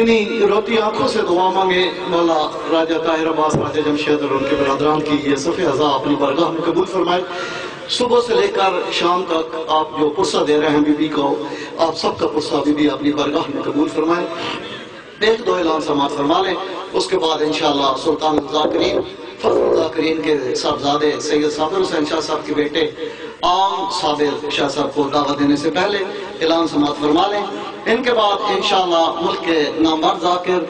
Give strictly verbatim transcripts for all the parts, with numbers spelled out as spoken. इन्हीं रोती आंखों से दुआ मांगे मौला राजा ताहिर अब्बास राजा जमशेद और उनके बरादरान की ये सफ़ी अज़ा अपनी बरगाह में कबूल फरमाए। सुबह से लेकर शाम तक आप जो पुरसा दे रहे हैं बीबी को, आप सबका पुरसा बीबी अपनी बरगाह में कबूल फरमाए। एक दो ऐलान समात फरमा लें, उसके बाद इंशाअल्लाह सुल्तान ज़ाकिरीन फजल ज़ाकिरीन के साहबजादे सैयद साबिर हुसैन शाह साहब के बेटे आम साबिर शाह साहब को दावत देने से पहले ऐलान समात फरमा लें। इनके बाद इंशाअल्लाह मुल्क के नामवर ज़ाकिर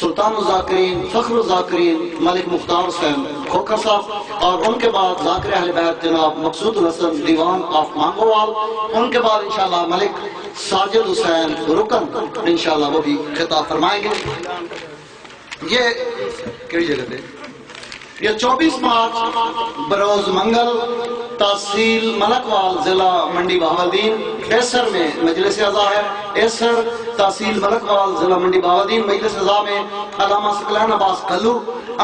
सुल्तान ज़ाकिरीन फखर ज़ाकिरीन मलिक मुख्तार हुसैन खोखर साहब और उनके बाद ज़ाकिर अहले बैत जनाब मकसूद हसन दीवान ऑफ मांगोवाल, उनके बाद इंशाअल्लाह मलिक साजिद हुसैन रुकन इंशाअल्लाह वो भी खिताब फरमाएंगे। ये कई जगह पे ये चौबीस मार्च बरोज मंगल तहसील मलकवाल जिला मंडी बहावुद्दीन एसर में मजलिस अज़ा है। एसर तहसील मलकवाल जिला मंडी बहावुद्दीन मजलिस अज़ा में अल्लामा सकलान अब्बास कल्लू,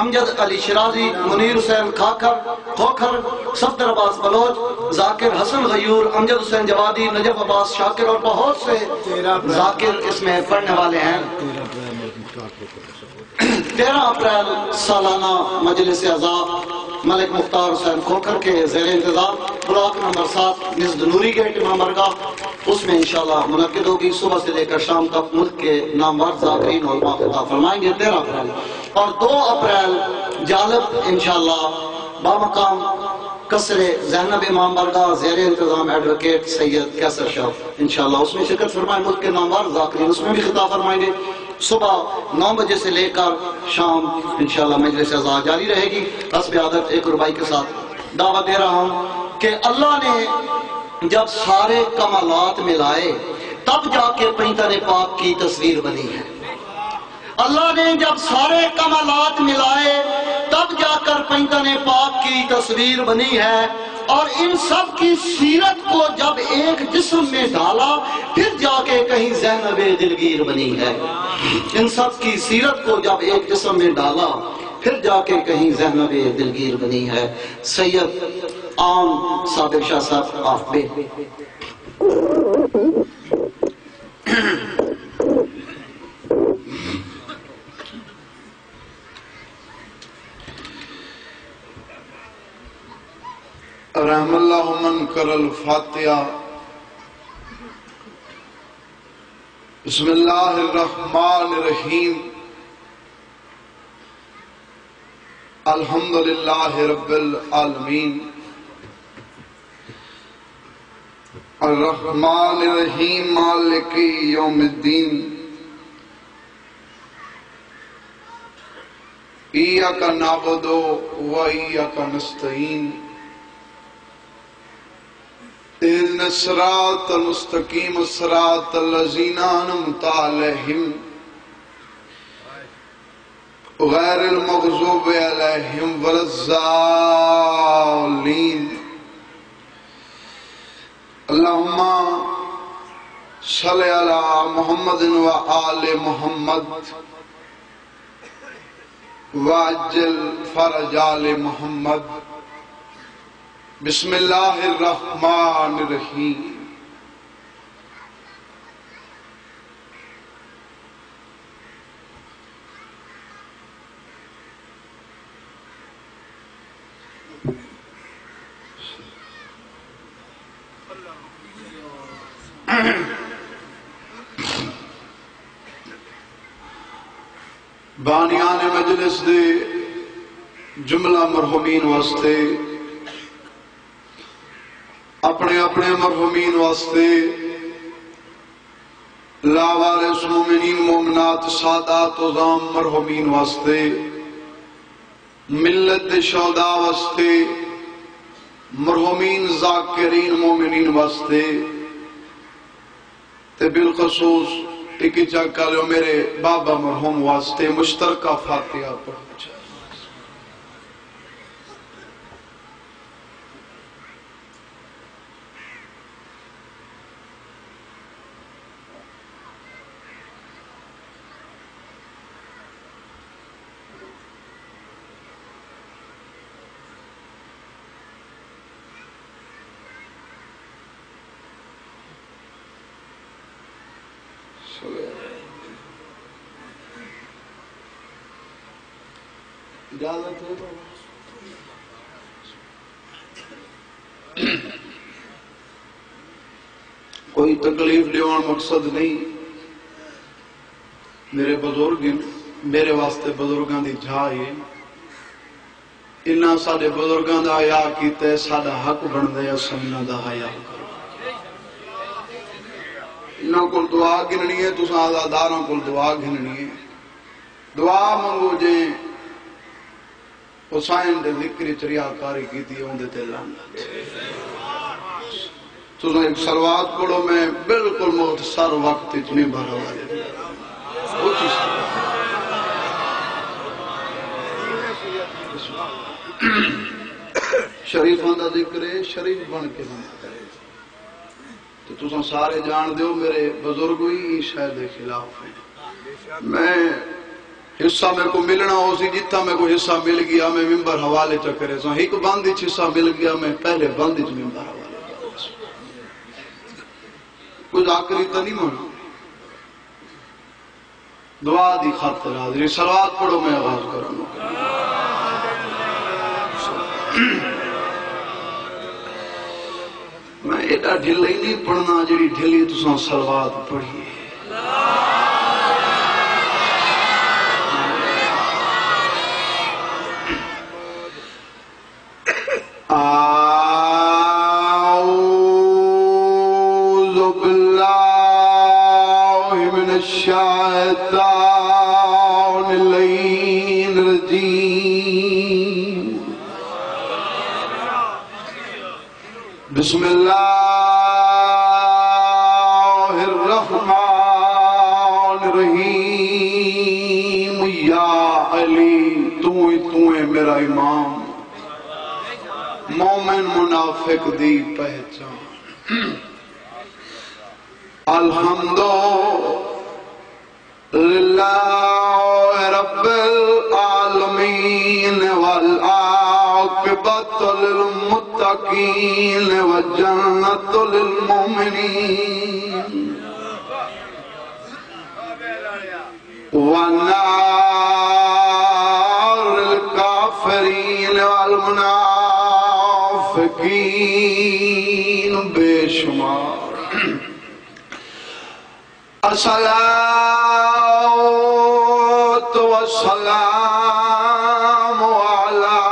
अमजद अली शराजी, मुनीर हुसैन खाकर खोखर, सफदर अब्बास बलोच, ज़ाकिर हसन गयूर, अमजद हुसैन जवादी, नजफ अब्बास शाकिर और बहुत से ज़ाकिर इसमें पढ़ने वाले हैं। तेरह अप्रैल सालाना मजलिस अज़ा मलिक मुख्तार हुसैन खोखर के ज़ेर इंतज़ाम ब्लॉक नंबर सात नज़द नूरी गेट इमामबाड़ा उसमें इंशाल्लाह मुनक़िद होगी। सुबह से लेकर शाम तक मुल्क के नामवर ज़ाकिरीन उलमा ख़िताब फरमाएंगे तेरह अप्रैल और दो अप्रैल जालब इंशाल्लाह बामकाम कसरे ज़ैनब इमाम बरगा ज़ेर इंतज़ाम एडवोकेट सैयद कैसर शाह इंशाल्लाह उसमें शिरकत फरमाएं। मुल्क के नामवर ज़ाकिरीन उसमें भी खिताब फरमाएंगे। सुबह नौ बजे से लेकर शाम इंशाल्लाह मजलिस अज़ा जारी रहेगी। हस्ब आदत एक रुबाई के साथ दावा दे रहा हूँ कि अल्लाह ने जब सारे कमालात मिलाए तब जाके पैंतरे पाक की तस्वीर बनी है। अल्लाह ने जब सारे कमालात मिलाए तब जाकर पैंतरे पाक की तस्वीर बनी है और इन सब की सीरत को जब एक जिस्म में डाला फिर जाके कहीं ज़ैनबे दिलगीर बनी है। इन सब की सीरत को जब एक जिस्म में डाला फिर जाके कहीं ज़ैनबे दिलगीर बनी है। सैयद आम साबिर शाह साहब आप पे बिस्मिल्लाहिर्रहमानिर्रहीम अल्हम्दुलिल्लाहि रब्बिल आलमीन अर्रहमानिर्रहीम मालिकी यौमिद्दीन इय्याका नअबुदु व इय्याका नस्तईन इन्ना सिरातल मुस्तकीम सिरातल लज़ीना अनअमत अलैहिम गैरिल मग़ज़ूबि अलैहिम वलज़्ज़ालीन। अल्लाहुम्मा सल्लि अला मुहम्मदिन व आले मुहम्मद व अज्जिल फ़रज आले मुहम्मद। बिस्मिल्लाहिर्रहमानिर्रहीम। बानियान मजलिस दे जुमला मरहुमीन वास्ते अपने अपने मरहुमीन वास्ते लावारिस मोमिनीन मोमनात सादात उज़ाम मरहुमीन वास्ते मिल्लत दे शौदा वास्ते मरहुमीन ज़ाकिरीन मोमिनीन वास्ते ते बिलखसूस टिकी चक्का लो मेरे बाबा मरहूम वास्ते मुश्तरका फातिहा पढ़ो। इजाजत है कोई तकलीफ लियान मकसद नहीं। मेरे बुजुर्ग मेरे वास्ते बुजुर्गों की जा है, इन्होंने साडे बुजुर्गों का हया किया, साडा हक बनता है इन्हां दा हया। इन्हां कोल दुआ गिननी है, तुसीं आज़ादारां कोल दुआ गिननी है। दुआ मंगो जे हुसैन दे ज़िक्र च रियाकारी कीती उहदे ते लानत। तुसीं इक सलवात पढ़ो, मैं बिल्कुल मुख्तसर वक्त च नहीं भरवा शरीफों का जिक्र है, शरीफ बन के तो तुम सारे जान दो। मेरे बुजुर्ग ही शायद खिलाफ है। मैं हिस्सा मेरे को मिलना हो सी, जितना मेरे को हिस्सा मिल गया मैं मिम्बर हवाले चक्कर सा। एक बंद हिस्सा मिल गया, मैं पहले बंद मिम्बर हवाले कुछ आखिरी तो नहीं मन। दुआ दी खातिर हाजरी, सलात पढ़ो, मैं आवाज करूंगा। मैं एडा ढिल ही नहीं पढ़ना जी ढिली तुसा सलवात पढ़िए। आऊज़ु बिल्लाहि मिनश्शैतानिर रजीम। बिस्मिल्लाहिर्रहमानिर्रहीम। या अली, तू ही तू है मेरा इमाम। मोमिन मुनाफिक दी पहचान। अल्हम्दुलिल्लाह रब्बिल आलमीन वल आक़िबतु लिल मुत्तक़ीन वल जन्नतु लिल मुमिनीन वन नारुल काफ़िरीन वल मुनाफ़िक़ीन बेशुमार। अस्सलातु वस्सलामु अला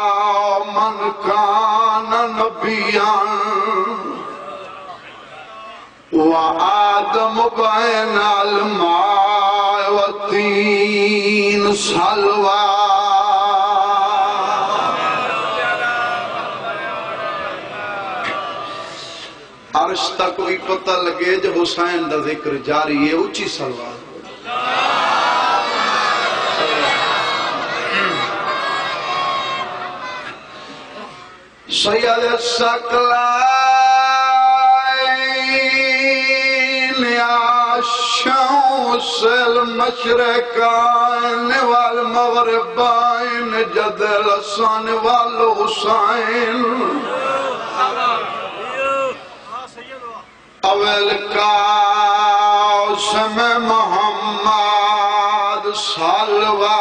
मन कान नबिय्यन व आदम बैनल माइ व तीन। सलवा अर्श तक भी पता लगे जो हुसैन का जिक्र जारी है। उची सलवार सैयद सकलैन शम्सुल मशरिक़ैन वल मग़रिबैन जदल हसन वल हुसैन अवल कासम मोहम्मद सलवा।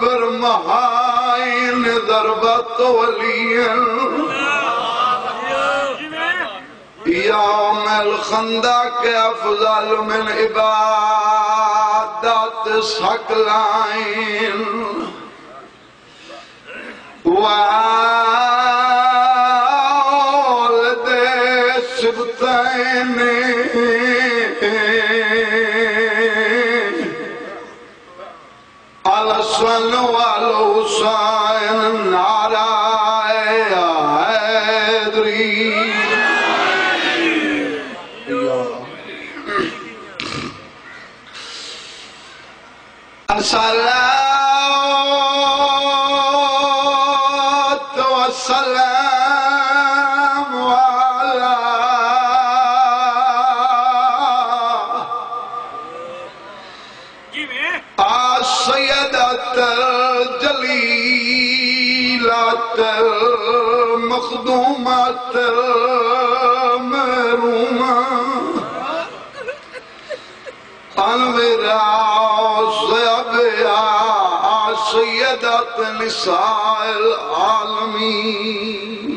बरमहाइन दरबत वलियन यामल खंदा के अफजल मिन इबादत सकलाइन वालद सिबतैन अलसन वाल हुसैन नारा सलात व सलाम अला आस ज़लीलत मख़दूमत महरूमा अलविरा सबिया सय्यदत निसाइल आलमीन।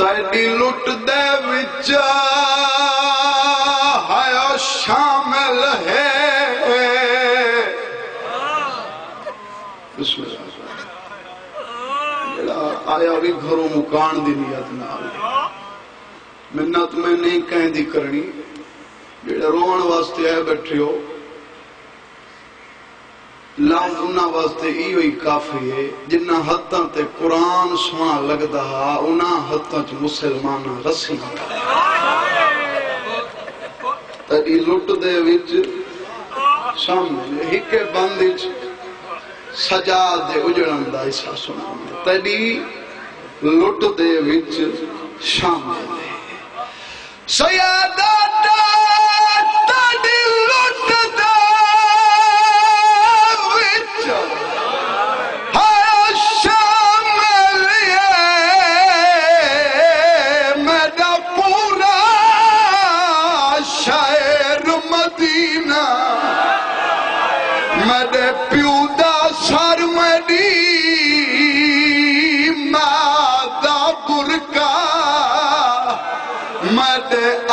तेरी लुट दे विच हया शामिल है आया भी घरों मुकान दी नियत नाल मिन्नत मैं नहीं कहीं दी करनी जेड़ा रोहन वास्ते आए बैठे हो लाज़ुना वास्ते इहो ही काफी है। जिन्ना हत्थां ते कुरान सोना लगदा उन्हां हत्थां च मुसलमान रस्सी ते ई लुट दे विच सामने हिके बंद विच सजा दे उजड़न दा एहसास हुंदा ते ई लुट दे विच शामिल है। सयादा तड़ी लुट दे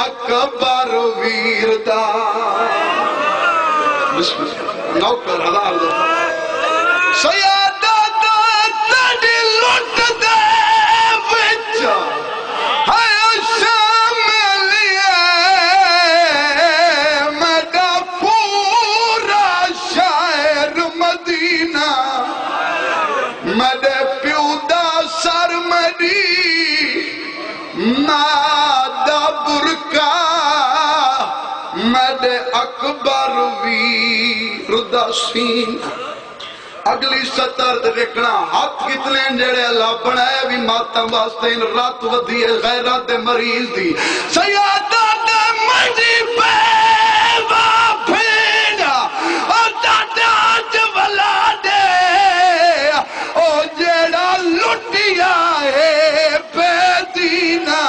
अकबर वीर दा नौकर हजार सयादा तड़ी लुट दे विच है शामिल मेरा पूरा शहर मदीना मेरे प्यो दा सर मरी मादा बुरका मेरे अकबर वीर उदासीन। अगली सतर देखना हाथ कितने जेड़े ला बनाए भी माता वास्ते इन रात वधी है गैरत दे मरीज दी सयादा दे मंजी बेवा फेना और दादा आज वला दे ओ जेड़ा लुटिया है बेदीना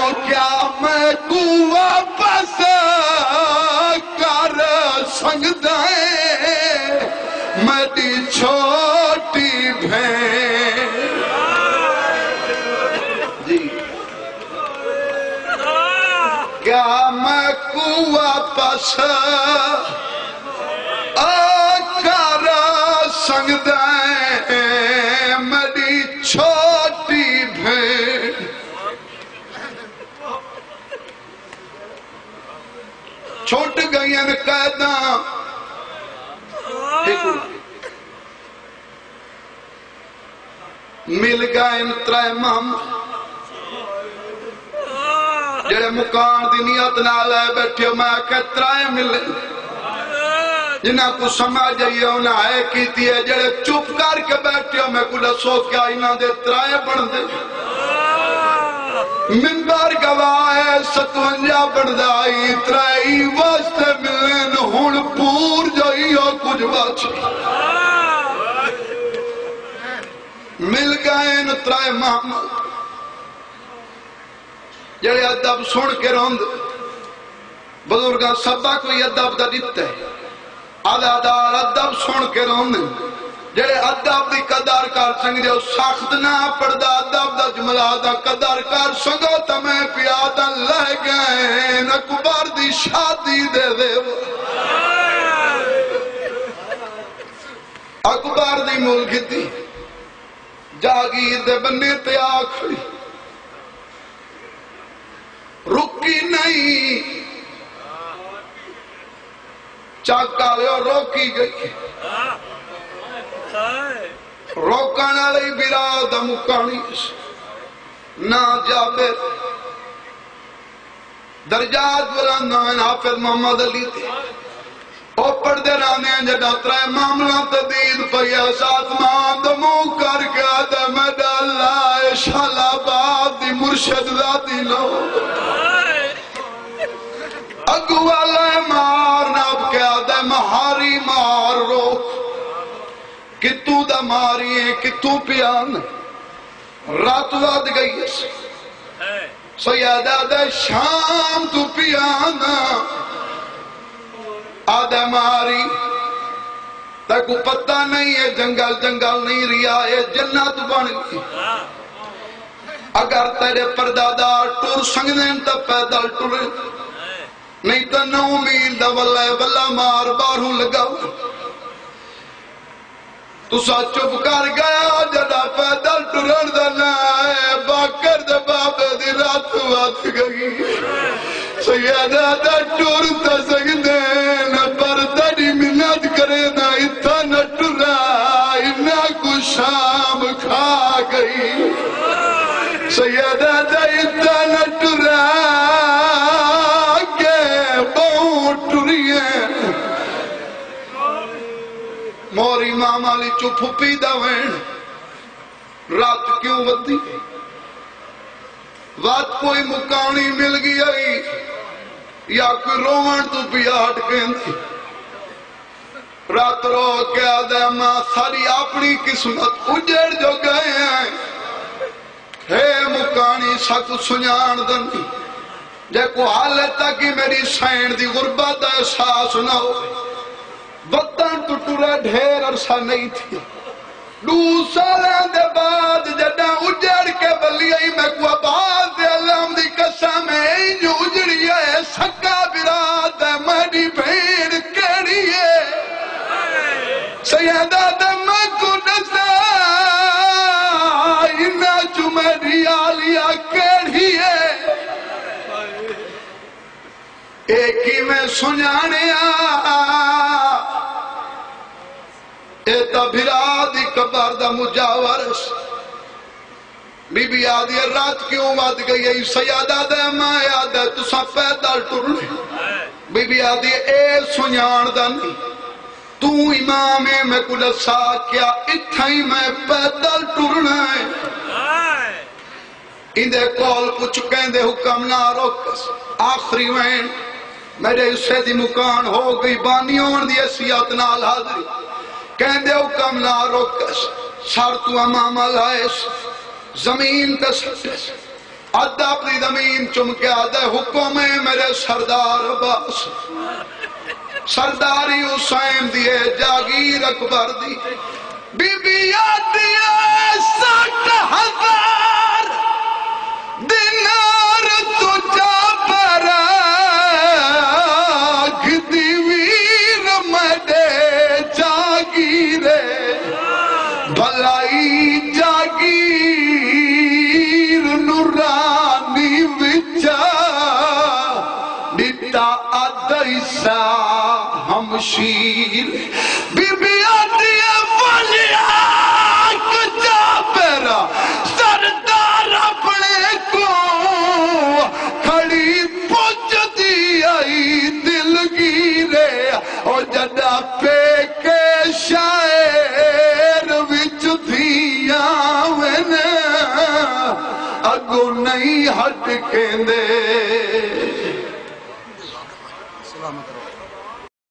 ओ क्या मैं तू वापस कर सकदा मेरी छोटी भें जी क्या मैं कुआ पास आकारा संगदा मेरी छोटी भें। छोट गई कैदा मिल गए त्रै मामा जेड़े मुकान दी नियत नाल आए बैठे मैं आख्या त्रै मिले जिन्हां को समझ आई उन्हां आए कीती है जेड़े चुप करके बैठे मैं को दसो क्या इन्हां दे त्रै बनदे मिंबर गवाह है सतवंजा बनदाई त्राई वास्ते मिलन हुण पूर जाई और कुछ बच मिल गए न त्राए मामा जेड़े अदब सुन के रोंद बुजुर्ग सभा कोई अदब दा दित्ता है अदादार अदब सुन के रोंद जेड़े अदब की कदर कर सकते सख्त ना पड़दा अदब दा जुमला दा कदर कर सको तो मैं पिया लह गए अकबर दी शादी दे अकबर दी मुल्क दी जागीर दे बन्ने ते आखड़ी रुकी नहीं चाका लियो रोकी गई रोकण वाली बिराद मुकानी ना जाबे दर्जात बुलंद हाफिज मोहम्मद अली ओपड़ दे राने जडा त्रै मामला तदीद पया साथ मां द मुंह करके आदा मेरा लाए शालाबाद दी मुर्शद दा दिलो अगू वाले मार ना क्या दे महारी मार रो कितू दा मारिए कितू पियान रात वाद गई सो याद आदा शाम तू पियान आदा मारी तक पता नहीं है जंगल जंगल नहीं रिया है जन्नत बन गई। अगर तेरे परदादा टुर संगने तो पैदल टुर नहीं तो नौ मील दा वल्ला वल्ला मार बारू लगाओ तुसा चुप कर गया जदा पैदल टुरन दा ना बाकर दे बाबे दी रात वात गई सैयदा दा टुर ता संगने ना परदा दी मिन्नत करे ना इतना न टुरा इना कुछ शाम खा गई सैयदा दा इतना न टुरा मोरी मामा ली चुप पी दें रात क्यों बदी बात कोई मुकानी मिल गया या कोई रोवन तू पिया हट गई रात रो क्या दे मां सारी अपनी किस्मत उजड़ जो गए हैं हे मुकानी सक सुजान दी जे को हालत तक कि मेरी सैन दी गुरबत का एहसास ना हो वतन टुटुरा ढेर अरसा नहीं थी दो सालों के बाद जदा उजड़ के बलियाई मैं को आबाद दे अल्लाह दी कसम है जो उजड़ी है सक्का बिराद मेरी भेड़ केड़ी है सैयदा दा मैं को नसा इना चुमेरी आलिया केड़ी है एक ही मैं सुनाने कबर दा मुजावरस बीबी आदि रात क्यों बद गई सयादा दे मां याद है तुसा पैदल टुरने बीबी आदि ए सुजान दा नहीं तू इमाम है मैं को दसा क्या इत्था ही मैं पैदल टुरना है इंदे कोल कुछ कहंदे हुक्म ना रोक आखरी वैन मेरे हिस्से दी मुकान हो गई बानी होण दी हसीयत नाल हाजरी कहंदे हुक्म ना रोकस सर तू अमामा लायस जमीन ते सट्टस अद्धा अपनी जमीन चुमके आदा हुक्म है मेरे सरदार अब्बास सरदारी हुसैन दी जागीर अकबर दी बीबी आदिया साठ हजार दिनार तुझा बरा भलाई जागीर नूरानी विचा दिता अदैसा हमशीर बीबी आदिया वालिया कजा पेरा सरदार अपने को खड़ी पुज दी आई दिलगीरे और जदा पे के शायर विच दिया अगो नहीं हट के दे